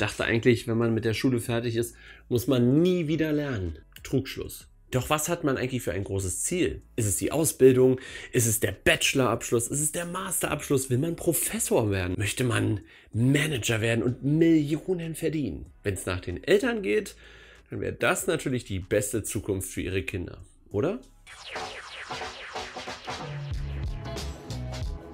Ich dachte eigentlich, wenn man mit der Schule fertig ist, muss man nie wieder lernen. Trugschluss. Doch was hat man eigentlich für ein großes Ziel? Ist es die Ausbildung? Ist es der Bachelorabschluss? Ist es der Masterabschluss? Will man Professor werden? Möchte man Manager werden und Millionen verdienen? Wenn es nach den Eltern geht, dann wäre das natürlich die beste Zukunft für ihre Kinder, oder?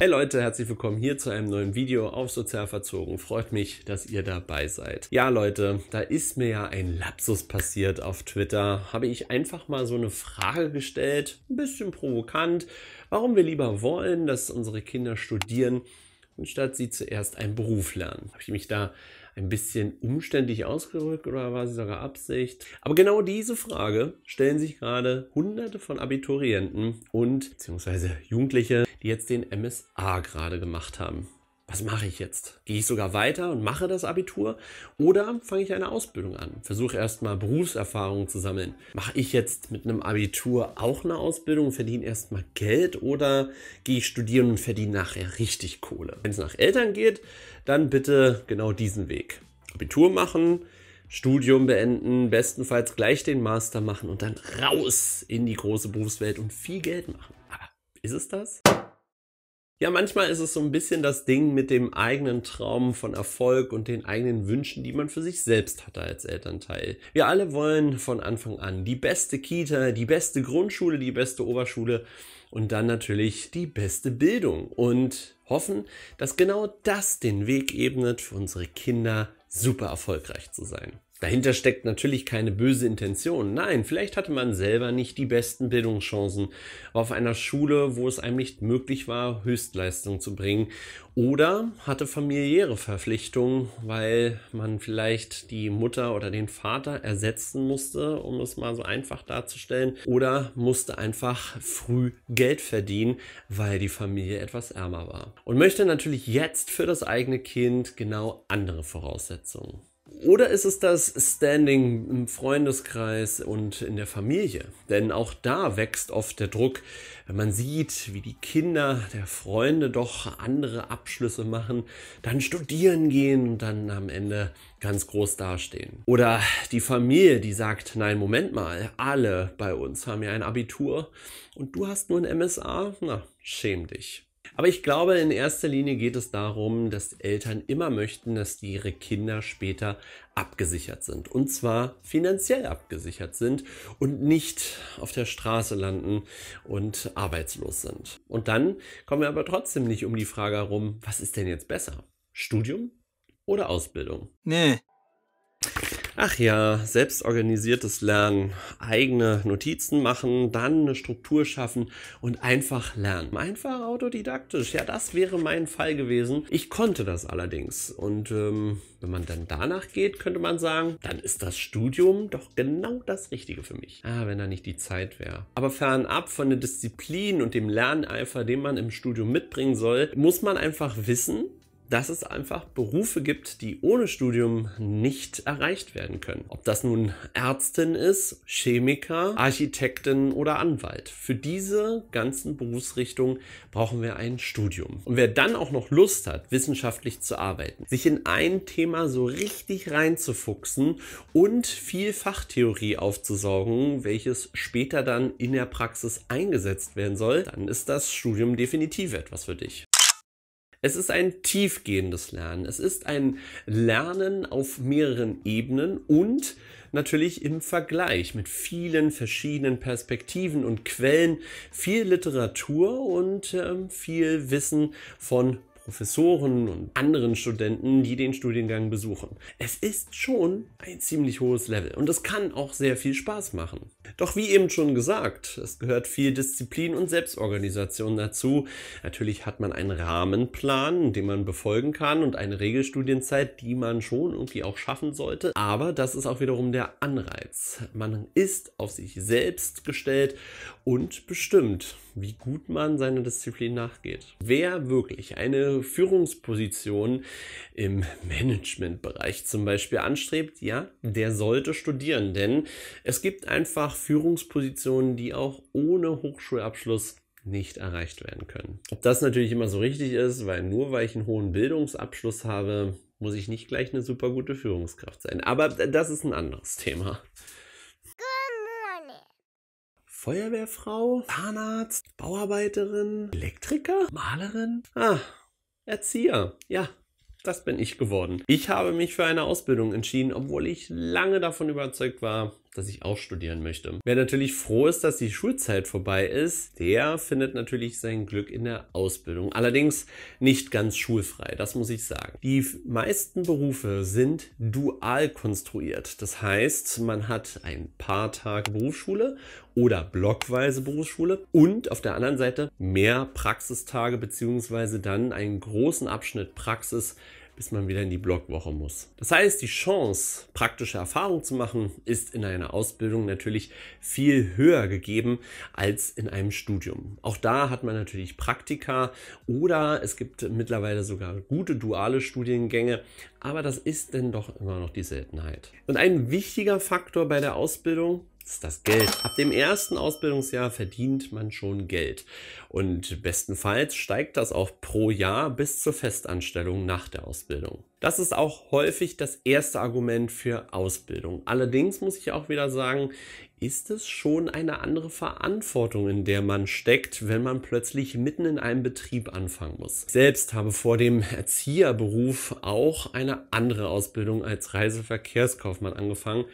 Hey Leute, herzlich willkommen hier zu einem neuen Video auf Sozialverzogen. Freut mich, dass ihr dabei seid. Ja Leute, da ist mir ja ein Lapsus passiert auf Twitter. Habe ich einfach mal so eine Frage gestellt, ein bisschen provokant, warum wir lieber wollen, dass unsere Kinder studieren, anstatt sie zuerst einen Beruf lernen. Habe ich mich da ein bisschen umständlich ausgerückt oder war sie sogar Absicht? Aber genau diese Frage stellen sich gerade Hunderte von Abiturienten und beziehungsweise Jugendliche, die jetzt den MSA gerade gemacht haben. Was mache ich jetzt? Gehe ich sogar weiter und mache das Abitur oder fange ich eine Ausbildung an? Versuche erstmal Berufserfahrung zu sammeln. Mache ich jetzt mit einem Abitur auch eine Ausbildung, verdiene erstmal Geld oder gehe ich studieren und verdiene nachher richtig Kohle? Wenn es nach Eltern geht, dann bitte genau diesen Weg. Abitur machen, Studium beenden, bestenfalls gleich den Master machen und dann raus in die große Berufswelt und viel Geld machen. Aber ist es das? Ja, manchmal ist es so ein bisschen das Ding mit dem eigenen Traum von Erfolg und den eigenen Wünschen, die man für sich selbst hatte als Elternteil. Wir alle wollen von Anfang an die beste Kita, die beste Grundschule, die beste Oberschule und dann natürlich die beste Bildung und hoffen, dass genau das den Weg ebnet, für unsere Kinder super erfolgreich zu sein. Dahinter steckt natürlich keine böse Intention. Nein, vielleicht hatte man selber nicht die besten Bildungschancen, war auf einer Schule, wo es einem nicht möglich war, Höchstleistung zu bringen, oder hatte familiäre Verpflichtungen, weil man vielleicht die Mutter oder den Vater ersetzen musste, um es mal so einfach darzustellen, oder musste einfach früh Geld verdienen, weil die Familie etwas ärmer war. Und möchte natürlich jetzt für das eigene Kind genau andere Voraussetzungen. Oder ist es das Standing im Freundeskreis und in der Familie? Denn auch da wächst oft der Druck, wenn man sieht, wie die Kinder der Freunde doch andere Abschlüsse machen, dann studieren gehen und dann am Ende ganz groß dastehen. Oder die Familie, die sagt, nein, Moment mal, alle bei uns haben ja ein Abitur und du hast nur ein MSA? Na, schäm dich. Aber ich glaube, in erster Linie geht es darum, dass Eltern immer möchten, dass ihre Kinder später abgesichert sind. Und zwar finanziell abgesichert sind und nicht auf der Straße landen und arbeitslos sind. Und dann kommen wir aber trotzdem nicht um die Frage herum, was ist denn jetzt besser? Studium oder Ausbildung? Nee. Ach ja, selbstorganisiertes Lernen, eigene Notizen machen, dann eine Struktur schaffen und einfach lernen. Einfach autodidaktisch, ja, das wäre mein Fall gewesen. Ich konnte das allerdings und wenn man dann danach geht, könnte man sagen, dann ist das Studium doch genau das Richtige für mich. Ah, wenn da nicht die Zeit wäre. Aber fernab von der Disziplin und dem Lerneifer, den man im Studium mitbringen soll, muss man einfach wissen, dass es einfach Berufe gibt, die ohne Studium nicht erreicht werden können. Ob das nun Ärztin ist, Chemiker, Architektin oder Anwalt. Für diese ganzen Berufsrichtungen brauchen wir ein Studium. Und wer dann auch noch Lust hat, wissenschaftlich zu arbeiten, sich in ein Thema so richtig reinzufuchsen und viel Fachtheorie aufzusaugen, welches später dann in der Praxis eingesetzt werden soll, dann ist das Studium definitiv etwas für dich. Es ist ein tiefgehendes Lernen. Es ist ein Lernen auf mehreren Ebenen und natürlich im Vergleich mit vielen verschiedenen Perspektiven und Quellen, viel Literatur und viel Wissen von Professoren und anderen Studenten, die den Studiengang besuchen. Es ist schon ein ziemlich hohes Level und es kann auch sehr viel Spaß machen. Doch wie eben schon gesagt, es gehört viel Disziplin und Selbstorganisation dazu. Natürlich hat man einen Rahmenplan, den man befolgen kann und eine Regelstudienzeit, die man schon irgendwie auch schaffen sollte. Aber das ist auch wiederum der Anreiz. Man ist auf sich selbst gestellt und bestimmt, wie gut man seiner Disziplin nachgeht. Wer wirklich eine Führungsposition im Managementbereich zum Beispiel anstrebt, ja, der sollte studieren, denn es gibt einfach Führungspositionen, die auch ohne Hochschulabschluss nicht erreicht werden können. Ob das natürlich immer so richtig ist, weil nur weil ich einen hohen Bildungsabschluss habe, muss ich nicht gleich eine super gute Führungskraft sein. Aber das ist ein anderes Thema. Feuerwehrfrau, Zahnarzt, Bauarbeiterin, Elektriker, Malerin, Erzieher. Ja, das bin ich geworden. Ich habe mich für eine Ausbildung entschieden, obwohl ich lange davon überzeugt war, dass ich auch studieren möchte. Wer natürlich froh ist, dass die Schulzeit vorbei ist, der findet natürlich sein Glück in der Ausbildung. Allerdings nicht ganz schulfrei, das muss ich sagen. Die meisten Berufe sind dual konstruiert. Das heißt, man hat ein paar Tage Berufsschule oder blockweise Berufsschule und auf der anderen Seite mehr Praxistage bzw. dann einen großen Abschnitt Praxis, bis man wieder in die Blockwoche muss. Das heißt, die Chance, praktische Erfahrung zu machen, ist in einer Ausbildung natürlich viel höher gegeben als in einem Studium. Auch da hat man natürlich Praktika oder es gibt mittlerweile sogar gute duale Studiengänge, aber das ist dann doch immer noch die Seltenheit. Und ein wichtiger Faktor bei der Ausbildung ist das Geld. Ab dem ersten Ausbildungsjahr verdient man schon Geld und bestenfalls steigt das auch pro Jahr bis zur Festanstellung nach der Ausbildung. Das ist auch häufig das erste Argument für Ausbildung. Allerdings muss ich auch wieder sagen, ist es schon eine andere Verantwortung, in der man steckt, wenn man plötzlich mitten in einem Betrieb anfangen muss. Ich selbst habe vor dem Erzieherberuf auch eine andere Ausbildung als Reiseverkehrskaufmann angefangen.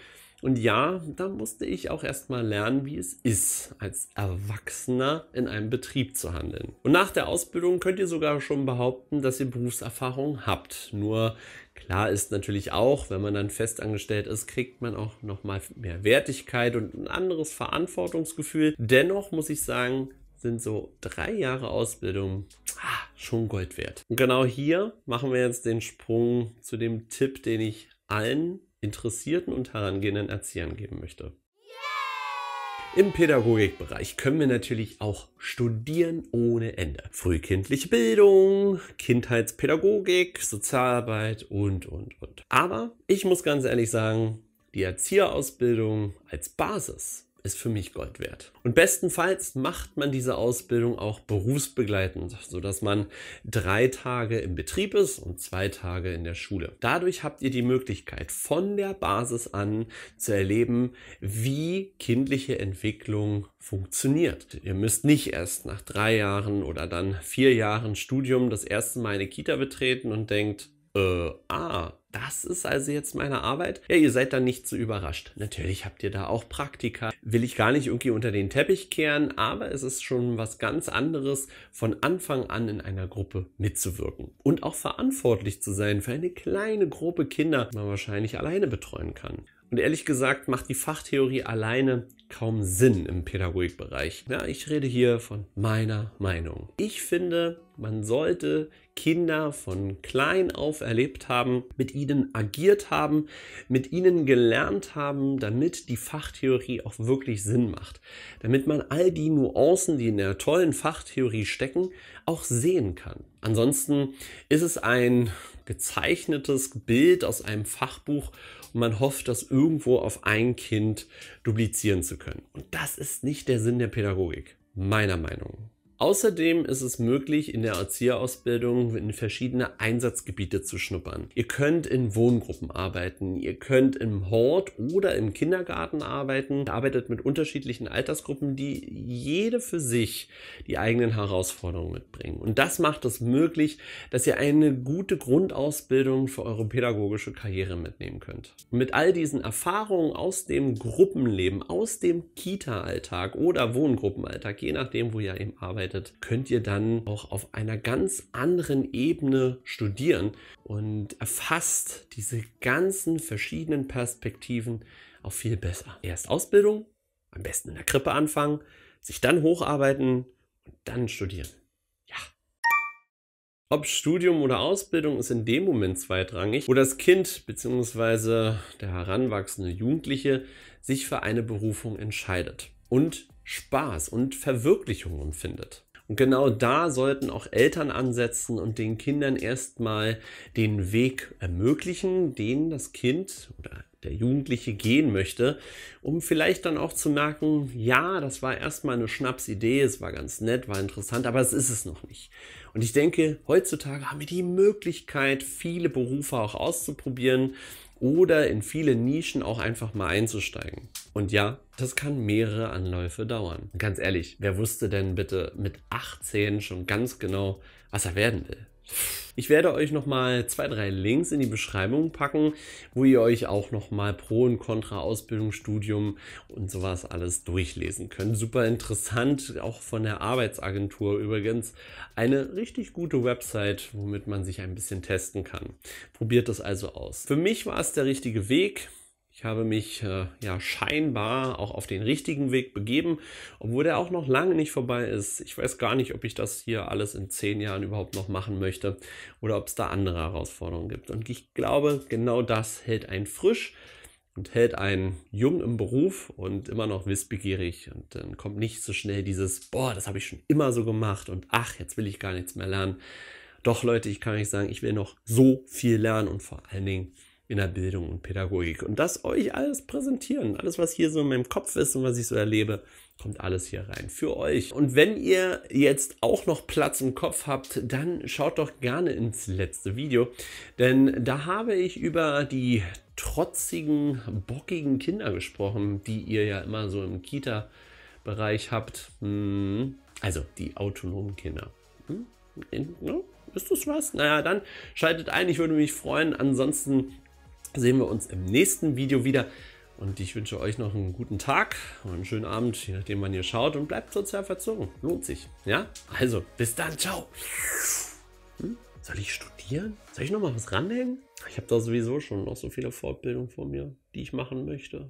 Und ja, da musste ich auch erstmal lernen, wie es ist, als Erwachsener in einem Betrieb zu handeln. Und nach der Ausbildung könnt ihr sogar schon behaupten, dass ihr Berufserfahrung habt. Nur klar ist natürlich auch, wenn man dann festangestellt ist, kriegt man auch nochmal mehr Wertigkeit und ein anderes Verantwortungsgefühl. Dennoch muss ich sagen, sind so 3 Jahre Ausbildung schon Gold wert. Und genau hier machen wir jetzt den Sprung zu dem Tipp, den ich allen interessierten und herangehenden Erziehern geben möchte. Im Pädagogikbereich können wir natürlich auch studieren ohne Ende. Frühkindliche Bildung, Kindheitspädagogik, Sozialarbeit und. Aber ich muss ganz ehrlich sagen, die Erzieherausbildung als Basis ist für mich Gold wert. Und bestenfalls macht man diese Ausbildung auch berufsbegleitend, sodass man 3 Tage im Betrieb ist und 2 Tage in der Schule. Dadurch habt ihr die Möglichkeit, von der Basis an zu erleben, wie kindliche Entwicklung funktioniert. Ihr müsst nicht erst nach 3 Jahren oder dann 4 Jahren Studium das erste Mal eine Kita betreten und denkt, das ist also jetzt meine Arbeit? Ja, ihr seid da nicht so überrascht. Natürlich habt ihr da auch Praktika. Will ich gar nicht irgendwie unter den Teppich kehren, aber es ist schon was ganz anderes, von Anfang an in einer Gruppe mitzuwirken und auch verantwortlich zu sein für eine kleine Gruppe Kinder, die man wahrscheinlich alleine betreuen kann. Und ehrlich gesagt macht die Fachtheorie alleine kaum Sinn im Pädagogikbereich. Ja, ich rede hier von meiner Meinung. Ich finde, man sollte Kinder von klein auf erlebt haben, mit ihnen agiert haben, mit ihnen gelernt haben, damit die Fachtheorie auch wirklich Sinn macht. Damit man all die Nuancen, die in der tollen Fachtheorie stecken, auch sehen kann. Ansonsten ist es ein gezeichnetes Bild aus einem Fachbuch und man hofft, das irgendwo auf ein Kind duplizieren zu können. Und das ist nicht der Sinn der Pädagogik, meiner Meinung. Außerdem ist es möglich, in der Erzieherausbildung in verschiedene Einsatzgebiete zu schnuppern. Ihr könnt in Wohngruppen arbeiten, ihr könnt im Hort oder im Kindergarten arbeiten. Ihr arbeitet mit unterschiedlichen Altersgruppen, die jede für sich die eigenen Herausforderungen mitbringen. Und das macht es möglich, dass ihr eine gute Grundausbildung für eure pädagogische Karriere mitnehmen könnt. Und mit all diesen Erfahrungen aus dem Gruppenleben, aus dem Kita-Alltag oder Wohngruppenalltag, je nachdem, wo ihr eben arbeitet, könnt ihr dann auch auf einer ganz anderen Ebene studieren und erfasst diese ganzen verschiedenen Perspektiven auch viel besser. Erst Ausbildung, am besten in der Krippe anfangen, sich dann hocharbeiten und dann studieren. Ja. Ob Studium oder Ausbildung ist in dem Moment zweitrangig, wo das Kind bzw. der heranwachsende Jugendliche sich für eine Berufung entscheidet und Spaß und Verwirklichung empfindet. Und genau da sollten auch Eltern ansetzen und den Kindern erstmal den Weg ermöglichen, den das Kind oder der Jugendliche gehen möchte, um vielleicht dann auch zu merken, ja, das war erstmal eine Schnapsidee, es war ganz nett, war interessant, aber es ist es noch nicht. Und ich denke, heutzutage haben wir die Möglichkeit, viele Berufe auch auszuprobieren oder in viele Nischen auch einfach mal einzusteigen. Und ja, das kann mehrere Anläufe dauern. Ganz ehrlich, wer wusste denn bitte mit 18 schon ganz genau, was er werden will? Ich werde euch nochmal 2, 3 Links in die Beschreibung packen, wo ihr euch auch nochmal Pro und Contra Ausbildung, Studium und sowas alles durchlesen könnt. Super interessant, auch von der Arbeitsagentur übrigens. Eine richtig gute Website, womit man sich ein bisschen testen kann. Probiert das also aus. Für mich war es der richtige Weg. Ich habe mich ja scheinbar auch auf den richtigen Weg begeben, obwohl der auch noch lange nicht vorbei ist. Ich weiß gar nicht, ob ich das hier alles in 10 Jahren überhaupt noch machen möchte oder ob es da andere Herausforderungen gibt. Und ich glaube, genau das hält einen frisch und hält einen jung im Beruf und immer noch wissbegierig. Und dann kommt nicht so schnell dieses, boah, das habe ich schon immer so gemacht und ach, jetzt will ich gar nichts mehr lernen. Doch Leute, ich kann euch sagen, ich will noch so viel lernen und vor allen Dingen in der Bildung und Pädagogik und das euch alles präsentieren. Alles, was hier so in meinem Kopf ist und was ich so erlebe, kommt alles hier rein für euch. Und wenn ihr jetzt auch noch Platz im Kopf habt, dann schaut doch gerne ins letzte Video, denn da habe ich über die trotzigen, bockigen Kinder gesprochen, die ihr ja immer so im Kita-Bereich habt. Also die autonomen Kinder. Ist das was? Naja, dann schaltet ein. Ich würde mich freuen. Ansonsten sehen wir uns im nächsten Video wieder. Und ich wünsche euch noch einen guten Tag und einen schönen Abend, je nachdem wann ihr schaut. Und bleibt sozial verzogen. Lohnt sich. Ja? Also, bis dann. Ciao. Soll ich studieren? Soll ich noch mal was ranhängen? Ich habe da sowieso schon noch so viele Fortbildungen vor mir, die ich machen möchte.